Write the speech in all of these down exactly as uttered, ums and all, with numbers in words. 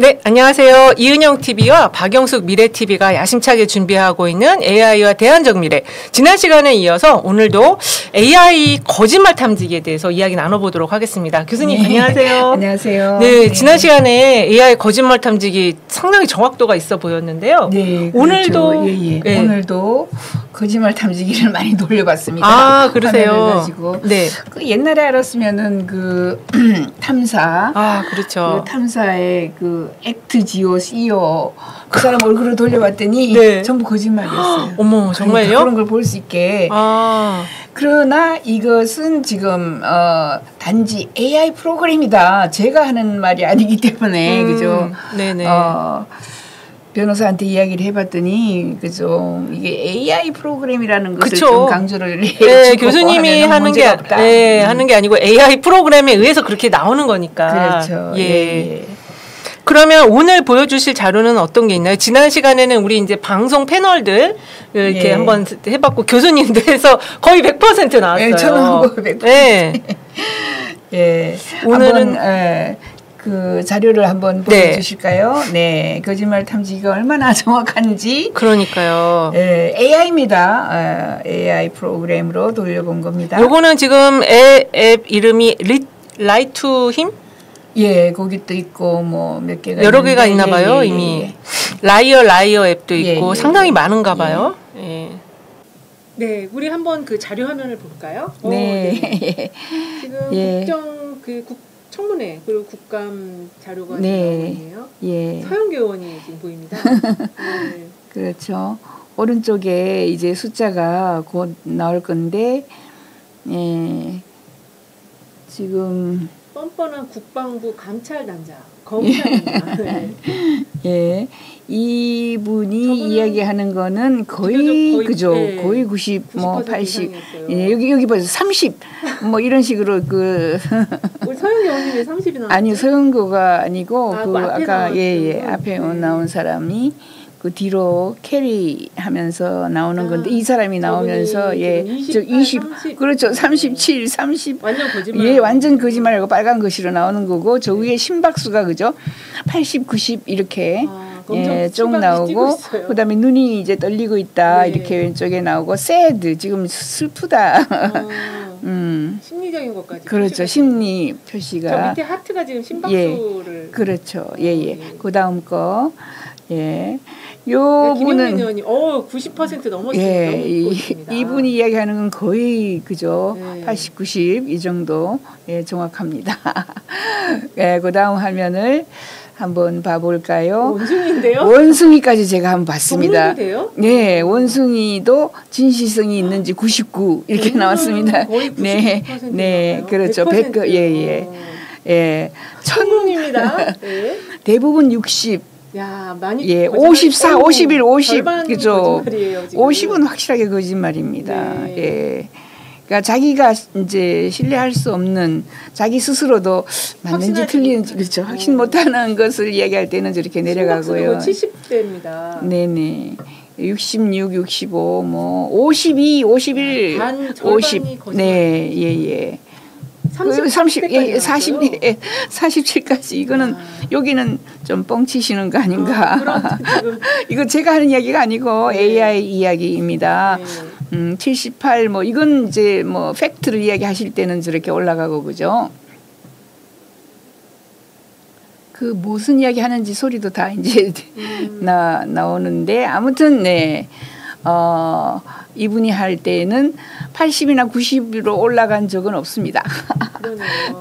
네, 안녕하세요. 이은영 티비와 박영숙 미래티비가 야심차게 준비하고 있는 에이아이와 대안적 미래. 지난 시간에 이어서 오늘도 에이아이 거짓말 탐지기에 대해서 이야기 나눠보도록 하겠습니다. 교수님, 네. 안녕하세요. 안녕하세요. 네, 네, 지난 시간에 에이아이 거짓말 탐지기 상당히 정확도가 있어 보였는데요. 네, 오늘도. 그렇죠. 예, 예. 네. 오늘도 거짓말 탐지기를 많이 돌려봤습니다. 아, 그러세요. 가지고. 네. 그 옛날에 알았으면은 그 탐사. 아, 그렇죠. 그 탐사의 그 액트지오 씨이오 그 사람 얼굴을 돌려봤더니 네. 전부 거짓말이었어요. 어머, 정말요? 그런 걸 볼 수 있게. 아. 그러나 이것은 지금 어, 단지 에이아이 프로그램이다. 제가 하는 말이 아니기 때문에 음, 그죠? 네네. 어, 변호사한테 이야기를 해봤더니 그죠? 이게 에이아이 프로그램이라는 것을 그쵸. 좀 강조를 해주고 네, 교수님이 하는 게 네, 음. 하는 게 아니고 에이아이 프로그램에 의해서 그렇게 나오는 거니까. 그렇죠. 예. 예. 그러면 오늘 보여주실 자료는 어떤 게 있나요? 지난 시간에는 우리 이제 방송 패널들 이렇게 예. 한번 해봤고 교수님들에서 거의 백 퍼센트 나왔어요. 예, 저는 백 퍼센트. 예. 예. 오늘은 한번, 에, 그 자료를 한번 보여주실까요? 네. 네, 거짓말 탐지기가 얼마나 정확한지. 그러니까요. 예, 에이아이입니다. 에, 에이아이 프로그램으로 돌려본 겁니다. 요거는 지금 애, 앱 이름이 리, 라이 투 미? 예, 거기도 있고 뭐 몇 개가 여러 있는데. 개가 있나 봐요. 예, 예, 이미 예. 라이어 라이어 앱도 있고 예, 예, 상당히 예. 많은가 봐요. 예. 예. 네, 우리 한번 그 자료 화면을 볼까요? 네. 오, 네. 지금 예. 국정 그 국, 청문회 그리고 국감 자료가 나오네요. 네. 예. 서용규 의원이 지금 보입니다. 네. 그렇죠. 오른쪽에 이제 숫자가 곧 나올 건데 예. 지금. 뻔뻔한 국방부 감찰단장, 검찰단장. 네. 예, 이분이 이야기하는 거는 거의, 거의 그죠, 네. 거의 구십, 뭐 팔십, 예, 여기 여기 보세요, 삼십, 뭐 이런 식으로 그. 우리 서영교 언니는 삼십이 나왔어요. 아니 서영교가 아니고 아, 그, 그 아까 예예 예, 앞에 네. 나온 사람이. 그 뒤로 캐리 하면서 나오는 아, 건데 이 사람이 나오면서 예, 저 이십 삼십, 그렇죠. 삼십칠, 삼십 완전 거짓말. 예, 완전 거짓말이고 빨간 글씨로 나오는 거고 저 위에 심박수가 그죠? 팔십, 구십 이렇게 아, 예, 쭉 나오고 그다음에 눈이 이제 떨리고 있다. 네. 이렇게 왼쪽에 나오고 sad 지금 슬프다. 아. 음. 심리적인 것까지. 그렇죠. 심리 표시가. 저 밑에 하트가 지금 심박수를. 예, 그렇죠. 예예. 예. 예. 그다음 거. 예. 요 네, 분은 의원이, 어, 구십 퍼센트 넘었습니다. 예, 이분이 이야기하는 건 거의 그죠? 네. 팔십, 구십 이 정도 예, 정확합니다. 예, 그다음 화면을 한번 봐볼까요? 원숭이인데요? 원숭이까지 제가 한번 봤습니다. 원숭이인데요? 네, 원숭이도 진실성이 있는지 구십구 이렇게 나왔습니다. 거의 구십 퍼센트 네, 네, 그렇죠. 백 퍼센트, 백 퍼센트 예, 예, 예, 천입니다. 네. 대부분 육십. 야, 많이 예, 오십사, 오, 오십일, 오십 그죠? 오십은 확실하게 거짓말입니다. 네. 예. 그러니까 자기가 이제 신뢰할 수 없는 자기 스스로도 맞는지 틀리는지 그렇죠. 확신 못 하는 것을 이야기할 때는 저렇게 내려가고요. 칠십 대입니다. 네, 네. 육십육, 육십오 뭐 오십이, 오십일, 오십. 네, 예, 예. 삼십, 삼십 예, 사십, 예, 사십칠까지 이거는 아. 여기는 좀 뻥치시는 거 아닌가? 어, 이거 제가 하는 이야기가 아니고 네. 에이아이 이야기입니다. 네. 음, 칠십팔 뭐 이건 이제 뭐 팩트를 이야기하실 때는 저렇게 올라가고 그죠? 그 무슨 이야기 하는지 소리도 다 이제 음. 나 나오는데 아무튼 네. 어, 이분이 할 때에는 팔십이나 구십으로 올라간 적은 없습니다.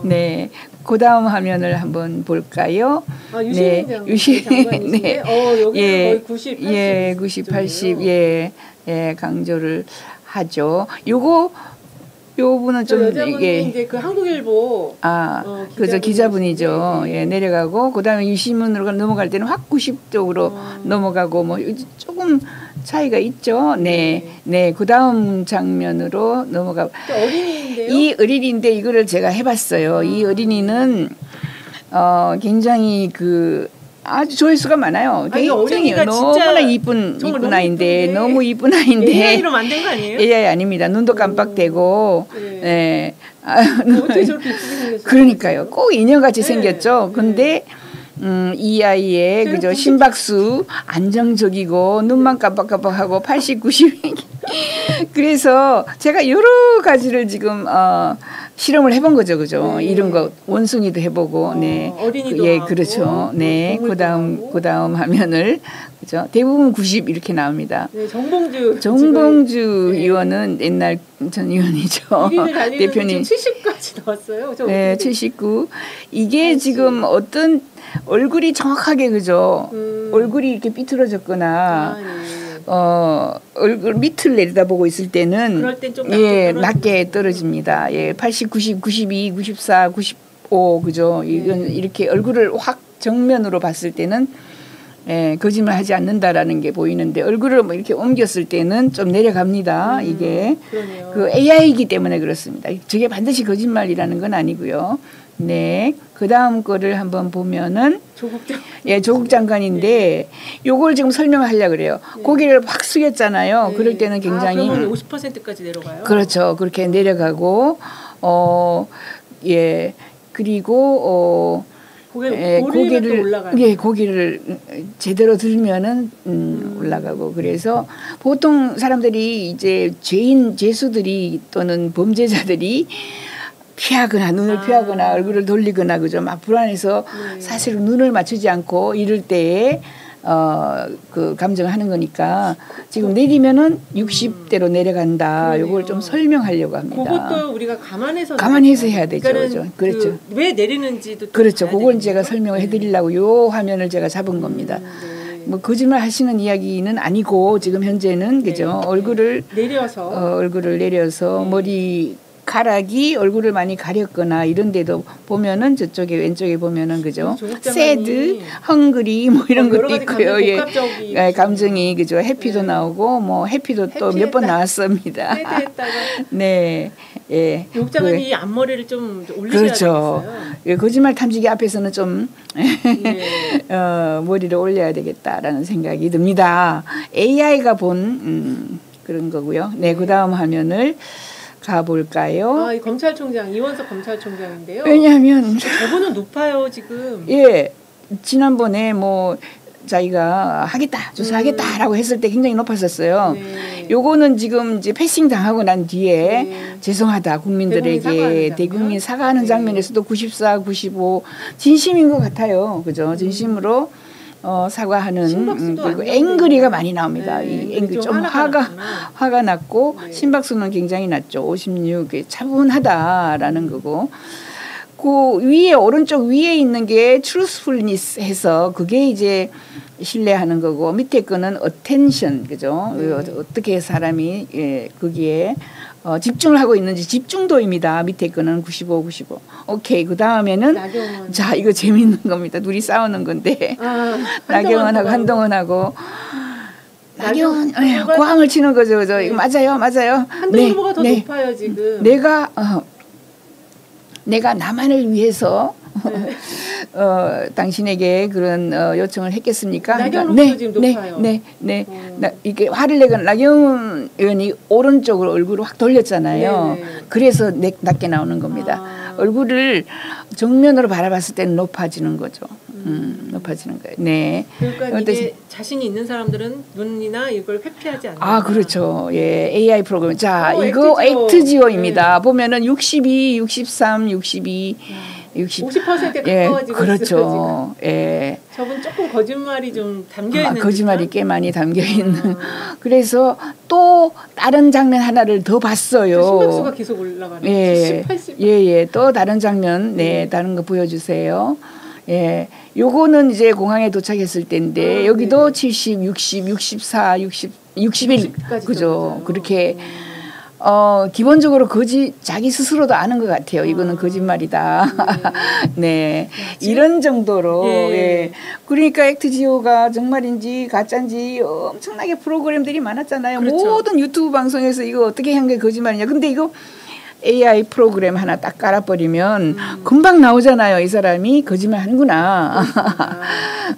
네, 그 다음 화면을 한번 볼까요? 아, 유시민 네, 유시민 네, 어, 여기 예, 거의 구십, 팔십, 예, 구십, 팔십, 예, 예, 강조를 하죠. 요거 요 분은 좀 이게 이제 그 한국일보 아 어, 그죠 기자분이죠. 네. 예 내려가고 그다음에 유시민으로 넘어갈 때는 확 구십 쪽으로 어. 넘어가고 뭐 조금 차이가 있죠. 네, 네. 네. 그다음 장면으로 넘어가. 어린이인데요. 이 어린이인데 이거를 제가 해봤어요. 아. 이 어린이는 어 굉장히 그 아주 조회수가 많아요. 아니, 굉장히 너무나 이쁜 이쁜 아이인데 너무 이쁜 아이인데 에이아이로 만든 거 아니에요? 에이아이 아닙니다. 눈도 깜빡대고 네. 네. 아, 어떻게 저렇게 이쁘게 생겼어요? 그러니까요. 꼭 인형같이 네. 생겼죠. 근데 네. 음, 이 아이의 그저 심박수 안정적이고 눈만 깜빡깜빡하고 팔십, 구십. 그래서 제가 여러 가지를 지금 어, 실험을 해본 거죠, 그죠? 네. 이런 거 원숭이도 해보고, 어, 네, 어린이도 예, 하고, 그렇죠, 네, 그다음 그다음 하면을 그죠? 대부분 구십 이렇게 나옵니다. 네, 정봉주 정봉주 네. 의원은 옛날 전 의원이죠. 대표님 칠십까지 나왔어요. 네, 칠십구. 이게 그치. 지금 어떤 얼굴이 정확하게 그죠? 음. 얼굴이 이렇게 삐뚤어졌거나. 아, 네. 어 얼굴 밑을 내려다보고 있을 때는 그럴 땐 좀 예, 낮게 떨어집니다. 예, 팔십, 구십, 구십이, 구십사, 구십오 그죠? 네. 이건 이렇게 얼굴을 확 정면으로 봤을 때는 예, 거짓말하지 않는다라는 게 보이는데 얼굴을 뭐 이렇게 옮겼을 때는 좀 내려갑니다. 음, 이게 그러네요. 그 에이아이이기 때문에 그렇습니다. 저게 반드시 거짓말이라는 건 아니고요. 네, 그 다음 거를 한번 보면은 조국 장관, 예, 조국 장관인데 요걸 네. 지금 설명하려 그래요. 네. 고개를 확 숙였잖아요. 네. 그럴 때는 굉장히 아, 그러면 오십 퍼센트까지 내려가요. 그렇죠, 그렇게 내려가고 어, 예, 그리고 어, 고개, 예, 고개를 올라가요. 예, 고개를 제대로 들면은 음, 음. 올라가고 그래서 보통 사람들이 이제 죄인, 죄수들이 또는 범죄자들이 피하거나 눈을 아. 피하거나 얼굴을 돌리거나 그죠 막 불안해서 네. 사실은 눈을 맞추지 않고 이럴 때에 어 그 감정을 하는 거니까 지금 내리면은 육십대로 내려간다. 요걸 좀 설명하려고 합니다. 그것도 우리가 감안해서 감안해서 해야 되죠. 그렇죠. 그렇죠. 그 왜 내리는지도 그렇죠. 그건 제가 설명을 해드리려고 요 화면을 제가 잡은 겁니다. 음, 네. 뭐 거짓말 하시는 이야기는 아니고 지금 현재는 그죠 네. 얼굴을 내려서 어, 얼굴을 내려서 네. 머리 가락이 얼굴을 많이 가렸거나 이런 데도 보면은 저쪽에 왼쪽에 보면은 그죠? 새드, 헝그리 뭐 이런 것도 있고요. 예. 예, 감정이 그죠? 해피도 예. 나오고 뭐 해피도 또 몇 번 나왔습니다. 새드했다가 네. 예. 욕장관이 그, 앞머리를 좀 올리셔야 그렇죠. 되겠어요. 예, 거짓말 탐지기 앞에서는 좀 예. 어, 머리를 올려야 되겠다라는 생각이 듭니다. 에이아이가 본 음, 그런 거고요. 네, 그다음 화면을 가볼까요? 아, 이 검찰총장 이원석 검찰총장인데요. 왜냐하면 저분은 높아요 지금. 예, 지난번에 뭐 자기가 하겠다 조사하겠다라고 음. 했을 때 굉장히 높았었어요. 네. 요거는 지금 이제 패싱 당하고 난 뒤에 네. 죄송하다 국민들에게 대국민, 대국민 사과하는 네. 장면에서도 구십사, 구십오 진심인 것 같아요. 그죠? 진심으로. 음. 어 사과하는 음, 그리고 앵그리가 많이 나옵니다. 네, 이 앵그리 좀 화가 났구나. 화가 났고 네. 심박수는 굉장히 낮죠. 오십육에 차분하다라는 거고 그 위에 오른쪽 위에 있는 게 truthfulness 해서 그게 이제 신뢰하는 거고 밑에 거는 attention 그죠? 네. 어떻게 사람이 예, 거기에 어, 집중을 하고 있는지 집중도입니다. 밑에 거는 구십오, 구십오. 오케이. 그 다음에는 나경원. 자 이거 재밌는 겁니다. 둘이 싸우는 건데 아, 나경원하고 한동훈하고 나경원 고항을 치는 거죠. 그죠? 네. 맞아요, 맞아요. 한동훈 후보가 네, 더 네. 높아요 지금. 내가 어, 내가 나만을 위해서. 네. 어, 당신에게 그런 어, 요청을 했겠습니까? 나경원 그러니까, 네, 지금 높아요. 네, 네, 네. 나, 이게 화를 내거나 나경원 의원이 오른쪽으로 얼굴을 확 돌렸잖아요. 네네. 그래서 내, 낮게 나오는 겁니다. 아. 얼굴을 정면으로 바라봤을 때는 높아지는 거죠. 음, 높아지는 거예요. 네. 그러니까 이게 자신이 있는 사람들은 눈이나 이걸 회피하지 않는다. 아, 그렇죠. 예, 에이아이 프로그램. 자, 오, 이거 액트지오입니다. 네. 보면은 육십이, 육십삼, 육십이. 음. 육십 퍼센트에 가까워지고 예, 그렇죠. 있어요, 예. 저분 조금 거짓말이 좀 담겨 있는. 아, 거짓말이 꽤 많이 담겨 있는. 아. 그래서 또 다른 장면 하나를 더 봤어요. 심박수가 계속 올라가네요. 예, 칠십, 팔십. 예, 예. 또 다른 장면, 네, 네. 다른 거 보여주세요. 예, 요거는 이제 공항에 도착했을 때인데 아, 여기도 네. 칠십, 육십, 육십사, 육십, 육십일, 그죠? 그렇게. 음. 어 기본적으로 거짓 자기 스스로도 아는 것 같아요. 이거는 아, 거짓말이다. 네, 네. 이런 정도로 예. 예. 그러니까 액트지오가 정말인지 가짜인지 엄청나게 프로그램들이 많았잖아요. 그렇죠. 모든 유튜브 방송에서 이거 어떻게 한 게 거짓말이냐. 근데 이거 에이아이 프로그램 하나 딱 깔아버리면 음. 금방 나오잖아요. 이 사람이 거짓말 하는구나.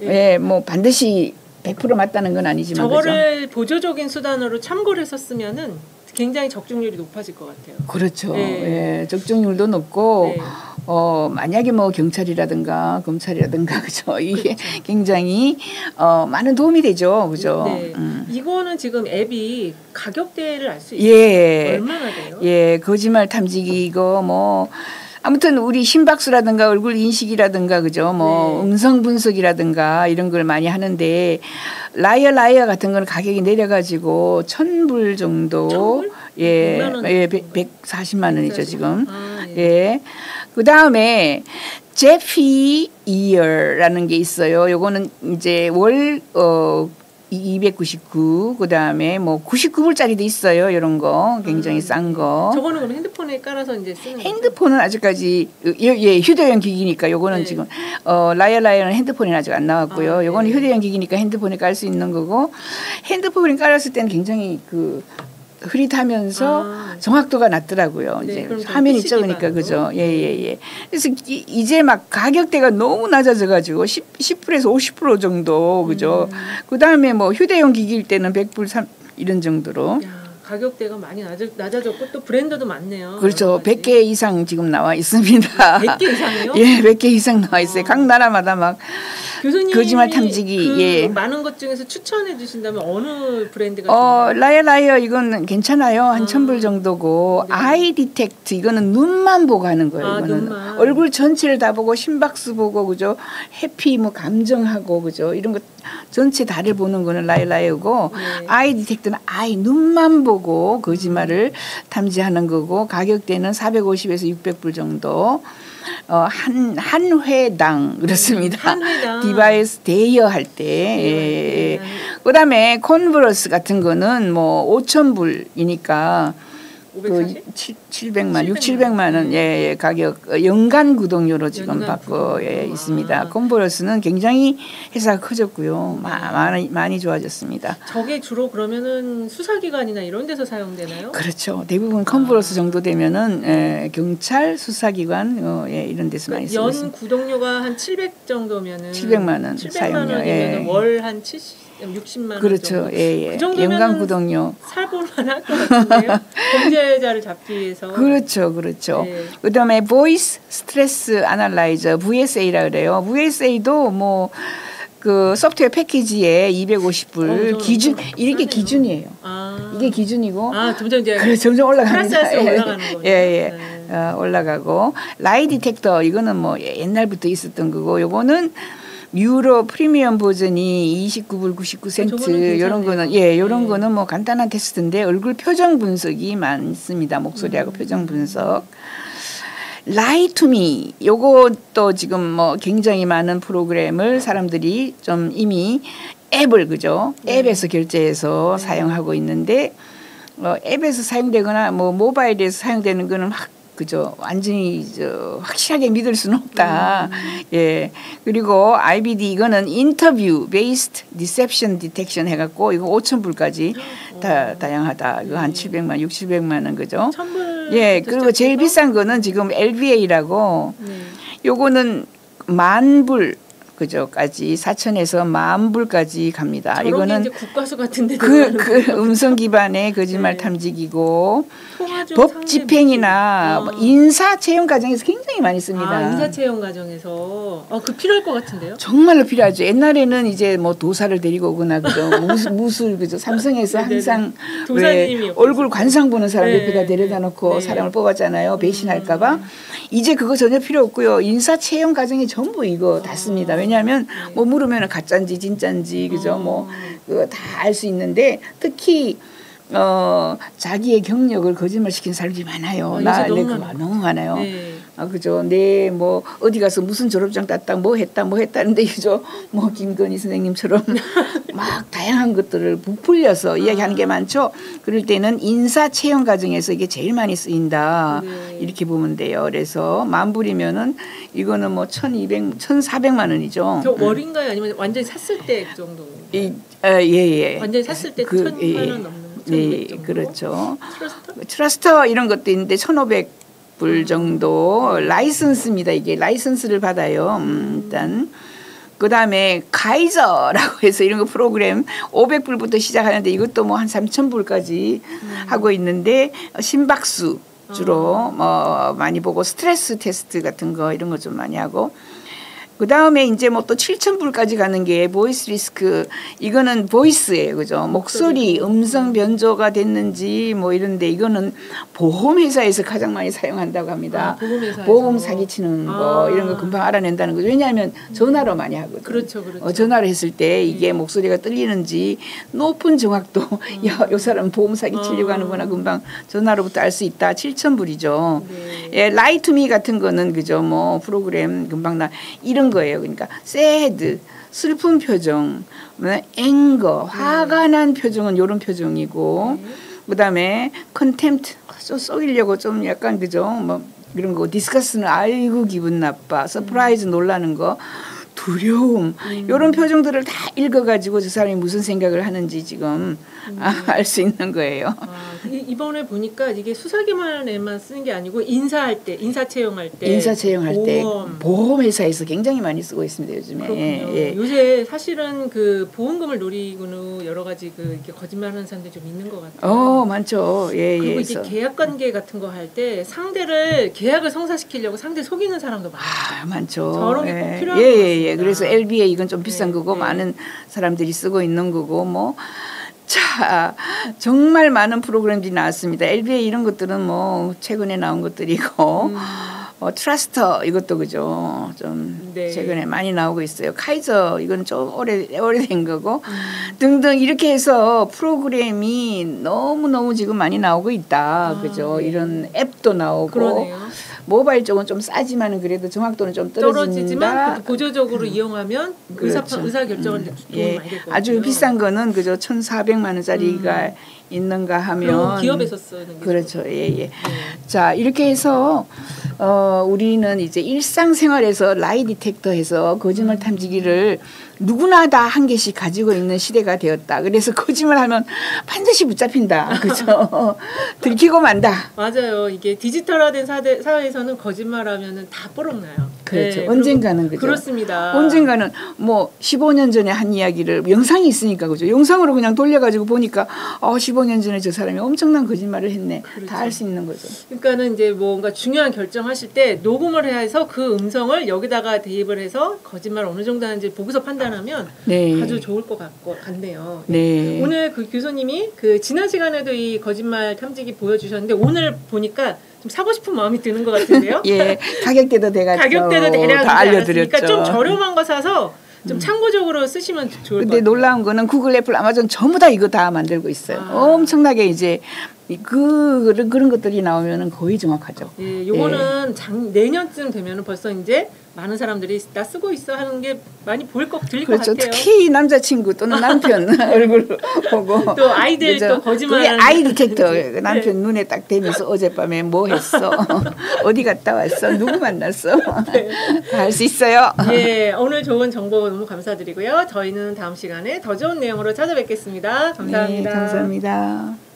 예, 뭐 반드시 백 퍼센트 맞다는 건 아니지만 저거를 그죠? 보조적인 수단으로 참고를 썼으면은. 굉장히 적중률이 높아질 것 같아요. 그렇죠. 네. 예, 적중률도 높고 네. 어, 만약에 뭐 경찰이라든가 검찰이라든가 그죠. 이게 그렇죠. 굉장히 어, 많은 도움이 되죠. 그죠. 네. 음. 이거는 지금 앱이 가격대를 알 수 있어요. 예. 얼마나 돼요? 예, 거짓말 탐지기 이거 뭐. 아무튼 우리 심박수라든가 얼굴 인식이라든가 그죠 뭐 네. 음성 분석이라든가 이런 걸 많이 하는데 라이어 라이어 같은 건 가격이 내려가지고 천 불 정도 예, 예 백사십만 원이죠 지금 아, 예. 예 그다음에 제피 이어라는 게 있어요. 요거는 이제 월 어 이백구십구 그다음에 뭐 구십구 불짜리도 있어요. 이런 거 굉장히 음. 싼 거. 저거는 그럼 핸드폰에 깔아서 이제 쓰는 핸드폰은 거죠? 아직까지 예, 예 휴대용 기기니까 요거는 네. 지금 어 라이어 라이어는 핸드폰이 아직 안 나왔고요. 아, 요거는 네. 휴대용 기기니까 핸드폰에 깔 수 있는 거고 핸드폰에 깔았을 때는 굉장히 그 흐릿하면서 아. 정확도가 낮더라고요. 네, 이제 화면이 적으니까 그죠. 예예예. 예. 그래서 이, 이제 막 가격대가 너무 낮아져가지고 십, 십 퍼센트에서 오십 퍼센트 정도 그죠. 음. 그 다음에 뭐 휴대용 기기일 때는 백 불 이런 정도로. 야. 가격대가 많이 낮아, 낮아졌고 또 브랜드도 많네요. 그렇죠. 백 개 이상 지금 나와 있습니다. 백 개 이상이요? 예, 백 개 이상 나와 있어요. 어. 각 나라마다 막 교수님이 거짓말 탐지기 그 예. 많은 것 중에서 추천해 주신다면 어느 브랜드가? 어, 라이어 라이어 이건 괜찮아요. 한 천 불 아. 정도고 네. 아이 디텍트 이거는 눈만 보고 하는 거예요. 아, 이거는 눈만. 얼굴 전체를 다 보고 심박수 보고 그죠? 해피 뭐 감정하고 그죠? 이런 거 전체 다를 보는 거는 라이어 라이어고 네. 아이 디텍트는 아이 눈만 보고 거짓말을 탐지하는 거고 가격대는 사백오십에서 육백 불 정도 어, 한, 한 회당 그렇습니다. 한 회당. 디바이스 대여 할 때 예. 네. 그다음에 콘브러스 같은 거는 뭐 오천 불이니까 그 칠백만, 육천칠백만 원 예, 예, 가격 연간 구독료로 지금 연간 받고 예, 있습니다. 아. 콘브러스는 굉장히 회사가 커졌고요. 마, 많이, 많이 좋아졌습니다. 저게 주로 그러면은 수사기관이나 이런 데서 사용되나요? 그렇죠. 대부분 콘브러스 아. 정도 되면은 예, 경찰, 수사기관 어, 예, 이런 데서 그러니까 많이 쓰고 있습니다. 연 구독료가 한 칠백 정도면은 칠백만 원 사용료. 예. 월 한 칠십 육십만 원 그렇죠. 정도. 예, 예. 그 정도면 연간 구독료 살볼만할 것 같은데요. 범죄자를 잡기 위해서. 그렇죠, 그렇죠. 예. 그다음에 보이스 스트레스 아날라이저 브이에스에이라 그래요. 브이에스에이도 뭐 그 소프트웨어 패키지에 이백오십 불 어, 기준 이렇게 기준이에요. 아. 이게 기준이고. 아 점점 이제 그래, 점점 올라갑니다. 예, 올라가는 거예요. 예, 예. 네. 어, 올라가고 라이 디텍터 이거는 뭐 옛날부터 있었던 거고 요거는. 유로 프리미엄 버전이 이십구 불 구십구 센트 이런 거는 예 이런 네. 거는 뭐 간단한 테스트인데 얼굴 표정 분석이 많습니다. 목소리하고 음. 표정 분석. 라이 투 미 요것도 지금 뭐 굉장히 많은 프로그램을 사람들이 좀 이미 앱을 그죠 앱에서 네. 결제해서 네. 사용하고 있는데 어, 앱에서 사용되거나 뭐 모바일에서 사용되는 거는 확 그죠 완전히 저 확실하게 믿을 수는 없다. 음. 예 그리고 아이비디 이거는 인터뷰 베이스드 디셉션 디텍션 해갖고 이거 오천 불까지 어. 다 다양하다. 이거 네. 한 칠백만, 육천칠백만 원 그죠? 천 불 예 그리고 제일 정도? 비싼 거는 지금 엘비에이라고 네. 요거는 만 불. 그저까지 사천에서 만 불까지 갑니다. 이거는 이제 국과수 같은데 그, 그 음성 기반의 거짓말 네. 탐지기고 법 집행이나 뭐 인사 채용 과정에서 굉장히 많이 씁니다. 아, 인사 채용 과정에서 어, 그 필요할 것 같은데요? 정말로 필요하죠. 옛날에는 이제 뭐 도사를 데리고 오거나 그죠 무술, 무술 그죠 삼성에서 항상 왜 얼굴 관상 보는 사람 네. 옆에다 데려다 놓고 네. 사람을 뽑았잖아요. 배신할까봐 음. 이제 그거 전혀 필요 없고요. 인사 채용 과정이 전부 이거 아. 다 씁니다. 왜냐하면 뭐 물으면 가짜인지 진짜인지 그죠 뭐 그거 다 알 수 있는데 특히 어 자기의 경력을 거짓말 시킨 사람들이 많아요. 아, 나 너무, 많아. 너무 많아요. 네. 아 그죠 내 뭐 어디 가서 무슨 졸업장 땄다 뭐 했다 뭐 했다는데 그죠 뭐 김건희 선생님처럼 막 다양한 것들을 부풀려서 아. 이야기하는 게 많죠. 그럴 때는 인사 채용 과정에서 이게 제일 많이 쓰인다 네. 이렇게 보면 돼요. 그래서 만 불이면은 이거는 뭐 천이백, 천사백만 원이죠. 저 월인가요 아니면 완전히 샀을 때 정도? 예예. 예, 예. 완전히 샀을 때 그, 천만 원 넘는. 네, 그렇죠. 트러스터? 트러스터 이런 것도 있는데 천오백 불 정도 라이선스입니다. 이게 라이선스를 받아요. 음, 일단 그다음에 가이저라고 해서 이런 거 프로그램 오백 불부터 시작하는데 이것도 뭐 한 삼천 불까지 음. 하고 있는데 심박수 주로 뭐 많이 보고 스트레스 테스트 같은 거 이런 거 좀 많이 하고 그 다음에 이제 뭐 또 칠천 불까지 가는 게 보이스 리스크 이거는 보이스예요, 그죠? 목소리 음성 변조가 됐는지 뭐 이런데 이거는 보험회사에서 가장 많이 사용한다고 합니다. 아, 보험회사에서. 보험 사기치는 거 아. 이런 거 금방 알아낸다는 거죠. 왜냐하면 전화로 많이 하거든요. 그렇죠, 그렇죠. 어, 전화를 했을 때 이게 목소리가 떨리는지 높은 정확도 음. 야, 요 사람 보험 사기치려고 아. 하는구나 금방 전화로부터 알 수 있다. 칠천 불이죠. 네. 예, 라이 투 미 같은 거는 그죠? 뭐 프로그램 금방 나 이런 거예요. 그러니까 sad 슬픈 표정, anger 화가 난 표정은 이런 표정이고, 그다음에 contempt 좀 썩이려고 좀 약간 그죠 뭐 이런 거, disgust는 아이고 기분 나빠, surprise 놀라는 거, 두려움 이런 표정들을 다 읽어가지고 저 사람이 무슨 생각을 하는지 지금 아, 알 수 있는 거예요. 아, 이번에 보니까 이게 수사기관에만 쓰는 게 아니고 인사할 때, 인사 채용할 때, 인사 채용할 보험. 때 보험회사에서 굉장히 많이 쓰고 있습니다 요즘에. 그렇군요. 예. 요새 사실은 그 보험금을 노리고는 여러 가지 그 이렇게 거짓말하는 사람들이 좀 있는 것 같아요. 어, 많죠. 예, 그리고 예, 이제 계약관계 같은 거 할 때 상대를 계약을 성사시키려고 상대 속이는 사람도 많아요. 아, 많죠. 저런 게 꼭 필요한 예, 것 같습니다. 예, 예. 그래서 엘비에이 이건 좀 비싼 예, 거고 예. 많은 사람들이 쓰고 있는 거고 뭐. 자, 정말 많은 프로그램들이 나왔습니다. 엘비에이 이런 것들은 뭐 최근에 나온 것들이고 음. 어, 트러스터 이것도 그죠 좀 네. 최근에 많이 나오고 있어요. 카이저 이건 좀 오래, 오래된 거고 음. 등등 이렇게 해서 프로그램이 너무너무 지금 많이 나오고 있다. 아, 그죠 네. 이런 앱도 나오고 그러네요. 모바일 쪽은 좀 싸지만 그래도 정확도는 좀 떨어진다. 떨어지지만 보조적으로 음. 이용하면 의사, 그렇죠. 의사 결정은 음. 예. 많이 될 거예요. 아주 비싼 거는 그저 천사백만 원짜리가 음. 있는가 하면 기업에서 쓰는 그렇죠. 예예. 예. 네. 자 이렇게 해서 어, 우리는 이제 일상생활에서 라이 디텍터 해서 거짓말 탐지기를 누구나 다 한 개씩 가지고 있는 시대가 되었다. 그래서 거짓말하면 반드시 붙잡힌다. 그렇죠. 들키고 만다. 맞아요. 이게 디지털화된 사대, 사회에서는 거짓말하면은 다 뽀록나요. 그렇죠. 네, 언젠가는 그죠. 그렇습니다. 언젠가는 뭐 십오 년 전에 한 이야기를 영상이 있으니까 그죠. 영상으로 그냥 돌려가지고 보니까 어, 십오 년 전에 저 사람이 엄청난 거짓말을 했네. 그렇죠. 다 알 수 있는 거죠. 그러니까는 이제 뭔가 중요한 결정하실 때 녹음을 해서 그 음성을 여기다가 대입을 해서 거짓말 어느 정도 하는지 보고서 판단. 하면 네. 아주 좋을 것 같고 같네요. 네. 오늘 그 교수님이 그 지난 시간에도 이 거짓말 탐지기 보여주셨는데 오늘 보니까 좀 사고 싶은 마음이 드는 것 같은데요. 예, 가격대도 대략 가격대도 대략 다 알려드렸죠. 그러니까 좀 저렴한 거 사서 좀 음. 참고적으로 쓰시면 좋을 것 같아요. 근데 놀라운 거는 구글, 애플, 아마존 전부 다 이거 다 만들고 있어요. 아. 엄청나게 이제. 그 그런, 그런 것들이 나오면은 거의 정확하죠. 예, 요거는 예. 장, 내년쯤 되면은 벌써 이제 많은 사람들이 나 쓰고 있어 하는 게 많이 보일 것 들릴 그렇죠. 것 같아요. 특히 남자친구 또는 남편 얼굴 보고 또 아이들 그렇죠. 또 거짓말. 아이 디텍터 남편 네. 눈에 딱 대면서 어젯밤에 뭐 했어, 어디 갔다 왔어, 누구 만났어 네. 다 할 수 있어요. 예, 오늘 좋은 정보 너무 감사드리고요. 저희는 다음 시간에 더 좋은 내용으로 찾아뵙겠습니다. 감사합니다. 네, 감사합니다.